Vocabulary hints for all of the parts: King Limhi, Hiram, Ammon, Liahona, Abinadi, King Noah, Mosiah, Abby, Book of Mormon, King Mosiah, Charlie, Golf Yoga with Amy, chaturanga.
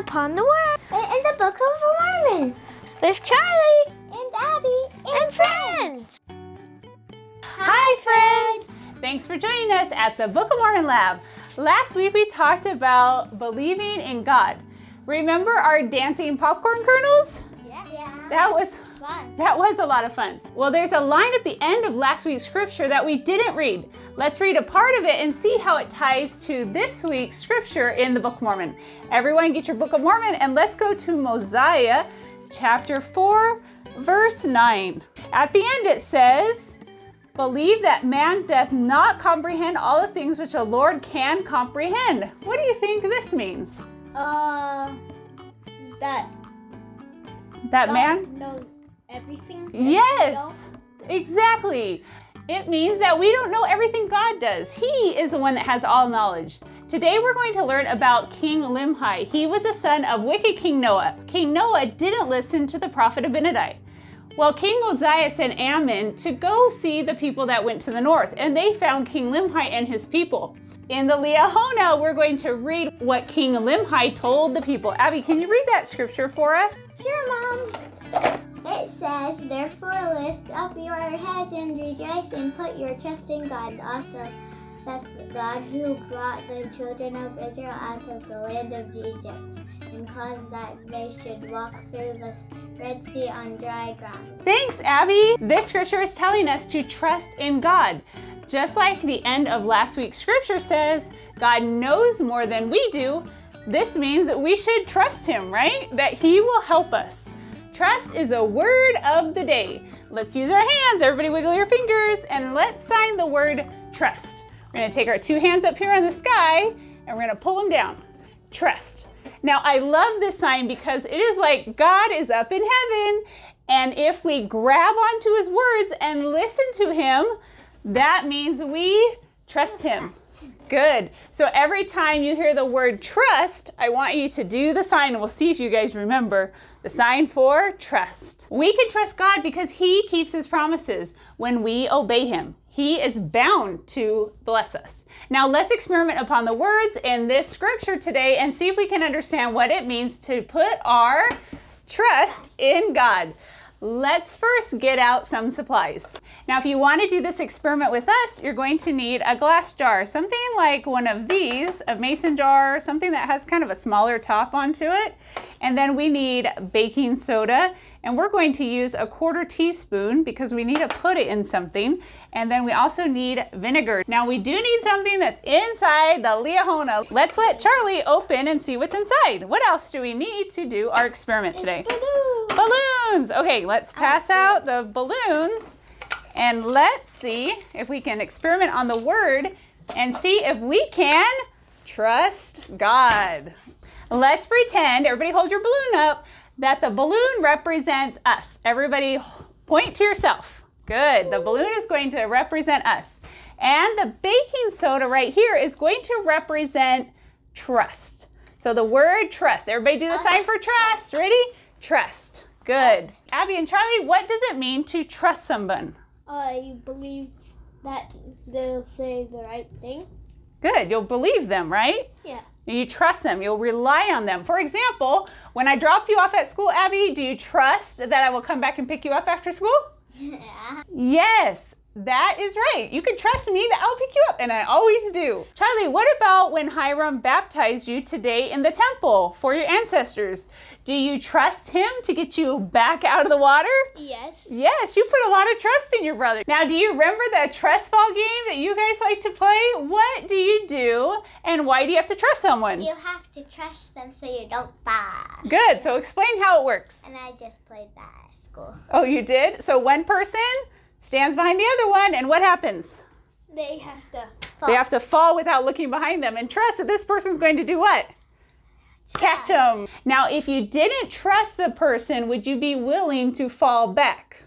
upon the world. In the Book of Mormon. With Charlie. And Abby. And friends. Hi, friends. Thanks for joining us at the Book of Mormon Lab. Last week we talked about believing in God. Remember our dancing popcorn kernels? Yeah. That was a lot of fun. Well, there's a line at the end of last week's scripture that we didn't read. Let's read a part of it and see how it ties to this week's scripture in the Book of Mormon. Everyone get your Book of Mormon and let's go to Mosiah chapter 4, verse 9. At the end it says, "Believe that man doth not comprehend all the things which the Lord can comprehend." What do you think this means? That God man knows everything. Yes, exactly. It means that we don't know everything God does. He is the one that has all knowledge. Today we're going to learn about King Limhi. He was the son of wicked King Noah. King Noah didn't listen to the prophet Abinadi. Well, King Mosiah sent Ammon to go see the people that went to the north, and they found King Limhi and his people. In the Liahona, we're going to read what King Limhi told the people. Abby, can you read that scripture for us? Sure, Mom. It says, "Therefore lift up your heads and rejoice and put your trust in God also, that God who brought the children of Israel out of the land of Egypt and caused that they should walk through the Red Sea on dry ground." Thanks, Abby. This scripture is telling us to trust in God. Just like the end of last week's scripture says, God knows more than we do. This means we should trust him, right? That he will help us. Trust is a word of the day. Let's use our hands. Everybody wiggle your fingers and let's sign the word trust. We're gonna take our two hands up here in the sky and we're gonna pull them down. Trust. Now I love this sign because it is like God is up in heaven, and if we grab onto his words and listen to him, that means we trust him. Good. So every time you hear the word trust, I want you to do the sign, and we'll see if you guys remember the sign for trust. We can trust God because he keeps his promises when we obey him. He is bound to bless us. Now let's experiment upon the words in this scripture today and see if we can understand what it means to put our trust in God. Let's first get out some supplies. Now, if you want to do this experiment with us, you're going to need a glass jar, something like one of these, a mason jar, something that has kind of a smaller top onto it. And then we need baking soda, and we're going to use a quarter teaspoon because we need to put it in something. And then we also need vinegar. Now we do need something that's inside the Liahona. Let's let Charlie open and see what's inside. What else do we need to do our experiment today? Balloons! Okay, let's pass out the balloons and let's see if we can experiment on the word and see if we can trust God. Let's pretend, everybody hold your balloon up, that the balloon represents us. Everybody point to yourself. Good, the balloon is going to represent us. And the baking soda right here is going to represent trust. So the word trust, everybody do the sign for trust, ready? Trust. Good. Yes. Abby and Charlie, what does it mean to trust someone? You believe that they'll say the right thing. Good. You'll believe them, right? Yeah. You trust them. You'll rely on them. For example, when I drop you off at school, Abby, do you trust that I will come back and pick you up after school? Yeah. Yes. That is right. You can trust me that I'll pick you up, and I always do. Charlie, what about when Hiram baptized you today in the temple for your ancestors? Do you trust him to get you back out of the water? Yes. Yes, you put a lot of trust in your brother. Now, do you remember that trust fall game that you guys like to play? What do you do, and why do you have to trust someone? You have to trust them so you don't fall. Good. So explain how it works. And I just played that at school. Oh, you did? So one person stands behind the other one, and what happens? They have to fall. They have to fall without looking behind them and trust that this person's going to do what? Catch them. Now, if you didn't trust the person, would you be willing to fall back?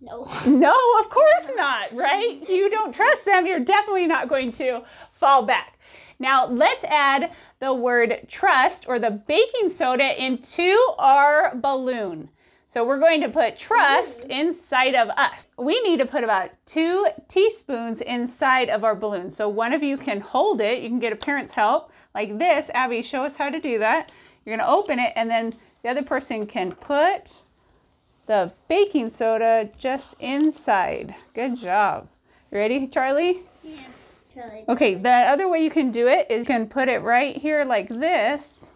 No. No, of course not, right? You don't trust them. You're definitely not going to fall back. Now, let's add the word trust or the baking soda into our balloon. So we're going to put trust inside of us. We need to put about 2 teaspoons inside of our balloon. So one of you can hold it. You can get a parent's help, like this. Abby, show us how to do that. You're going to open it, and then the other person can put the baking soda just inside. Good job. You ready, Charlie? Yeah. Charlie. Okay, the other way you can do it is you can put it right here like this,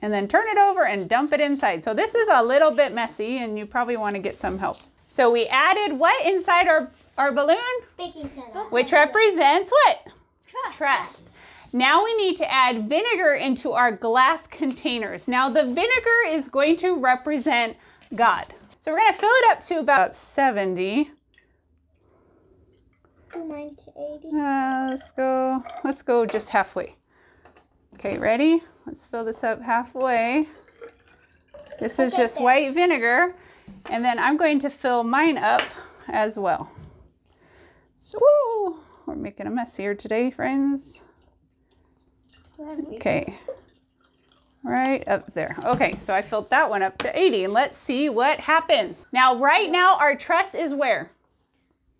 and then turn it over and dump it inside. So this is a little bit messy, and you probably want to get some help. So we added what inside our balloon? Baking soda. Which represents what? Trust. Now we need to add vinegar into our glass containers. Now the vinegar is going to represent God. So we're going to fill it up to about 70. 90 to 80. Let's go just halfway. Okay, ready? Let's fill this up halfway. This is just white vinegar. And then I'm going to fill mine up as well. So, whoa, we're making a mess here today, friends. Okay, right up there. Okay, so I filled that one up to 80, and let's see what happens. Now, right now, our trust is where?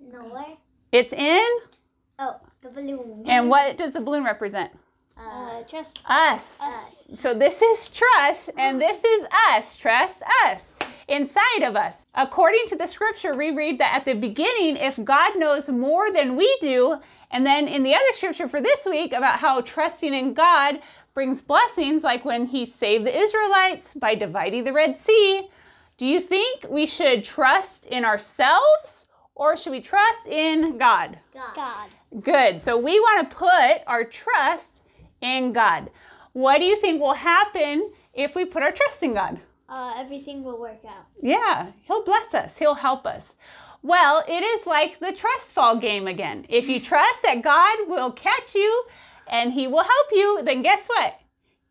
Nowhere. It's in? Oh, the balloon. And what does the balloon represent? Trust. Us. So this is trust, and this is us. Trust us. Inside of us. According to the scripture, we read that at the beginning, if God knows more than we do, and then in the other scripture for this week about how trusting in God brings blessings, like when he saved the Israelites by dividing the Red Sea. Do you think we should trust in ourselves, or should we trust in God? God. Good. So we want to put our trust in God. What do you think will happen if we put our trust in God? Everything will work out. Yeah, he'll bless us. He'll help us. Well, it is like the trust fall game again. If you trust that God will catch you and he will help you, then guess what?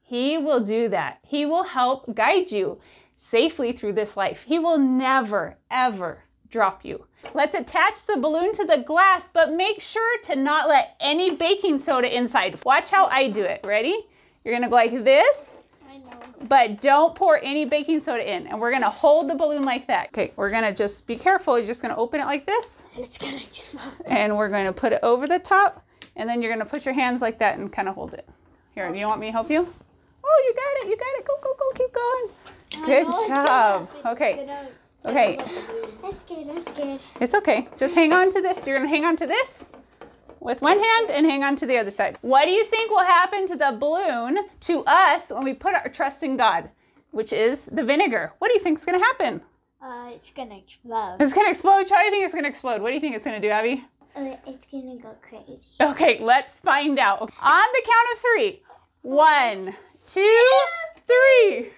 He will do that. He will help guide you safely through this life. He will never, ever drop you. Let's attach the balloon to the glass, but make sure to not let any baking soda inside. Watch how I do it. Ready? You're going to go like this. But don't pour any baking soda in. And we're going to hold the balloon like that. Okay, we're going to just be careful. You're just going to open it like this. And it's going to explode. And we're going to put it over the top. And then you're going to put your hands like that and kind of hold it. Here, do you want me to help you? Oh, you got it. You got it. Go, go, go. Keep going. Good job. Okay. Okay. I'm scared. I'm scared. It's okay. Just hang on to this. You're going to hang on to this with one hand and hang on to the other side. What do you think will happen to the balloon, to us, when we put our trust in God, which is the vinegar? What do you think is going to happen? It's going to explode. It's going to explode? Charlie, I think it's going to explode. What do you think it's going to do, Abby? It's going to go crazy. Okay, let's find out. Okay. On the count of three. 1, 2, 3.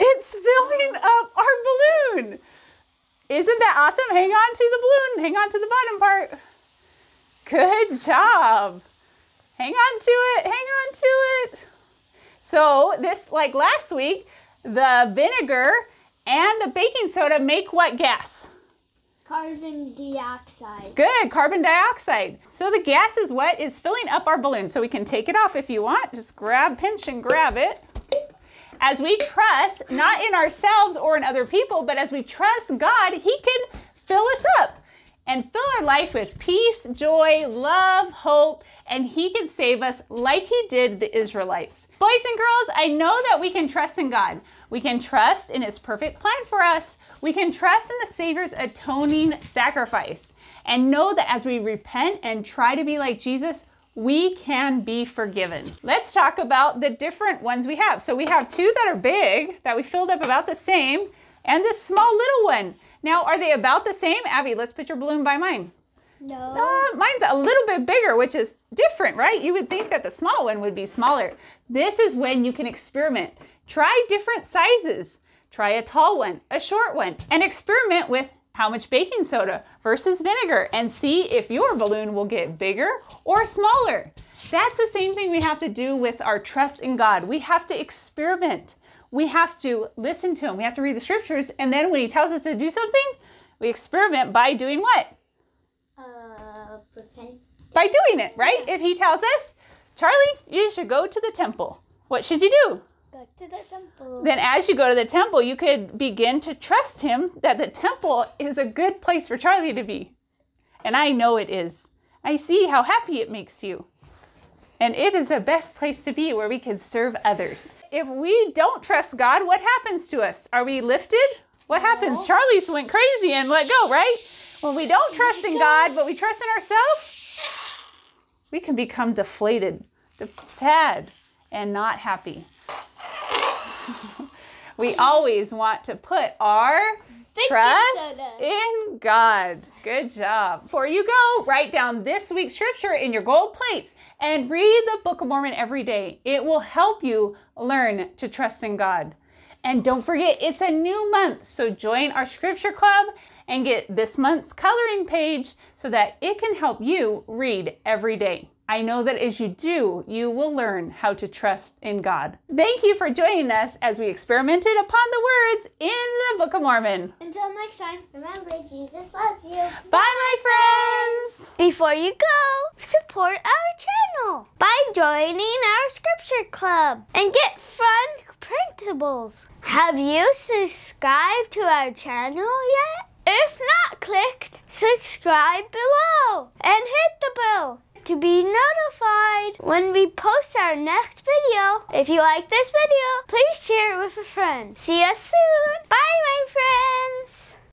It's filling up our balloon. Isn't that awesome? Hang on to the balloon. Hang on to the bottom part. Good job. Hang on to it. Hang on to it. So this, like last week, the vinegar and the baking soda make what gas? Carbon dioxide. Good. Carbon dioxide. So the gas is what is filling up our balloon. So we can take it off if you want. Just grab, pinch, and grab it. As we trust, not in ourselves or in other people, but as we trust God, he can fill us up and fill our life with peace, joy, love, hope, and he can save us like he did the Israelites. Boys and girls, I know that we can trust in God. We can trust in his perfect plan for us. We can trust in the Savior's atoning sacrifice and know that as we repent and try to be like Jesus, we can be forgiven. Let's talk about the different ones we have. So we have two that are big, that we filled up about the same, and this small little one. Now, are they about the same? Abby, let's put your balloon by mine. No. Mine's a little bit bigger, which is different, right? You would think that the small one would be smaller. This is when you can experiment. Try different sizes. Try a tall one, a short one, and experiment with how much baking soda versus vinegar, and see if your balloon will get bigger or smaller. That's the same thing we have to do with our trust in God. We have to experiment. We have to listen to him. We have to read the scriptures, and then when he tells us to do something, we experiment by doing what? By doing it, right? If he tells us, Charlie, you should go to the temple. What should you do? To the temple. Then as you go to the temple, you could begin to trust him that the temple is a good place for Charlie to be. And I know it is. I see how happy it makes you. And it is the best place to be where we can serve others. If we don't trust God, what happens to us? Are we lifted? What happens? Charlie went crazy and let go, right? When we don't trust in God, but we trust in ourselves, we can become deflated, sad, and not happy. We always want to put our trust in God. Good job. Before you go, write down this week's scripture in your gold plates and read the Book of Mormon every day. It will help you learn to trust in God. And don't forget, it's a new month, so join our scripture club and get this month's coloring page so that it can help you read every day. I know that as you do, you will learn how to trust in God. Thank you for joining us as we experimented upon the words in the Book of Mormon. Until next time, remember Jesus loves you. Bye, my friends! Before you go, support our channel by joining our scripture club and get fun printables. Have you subscribed to our channel yet? If not, click subscribe below and hit the bell to be notified when we post our next video. If you like this video, please share it with a friend. See us soon. Bye, my friends.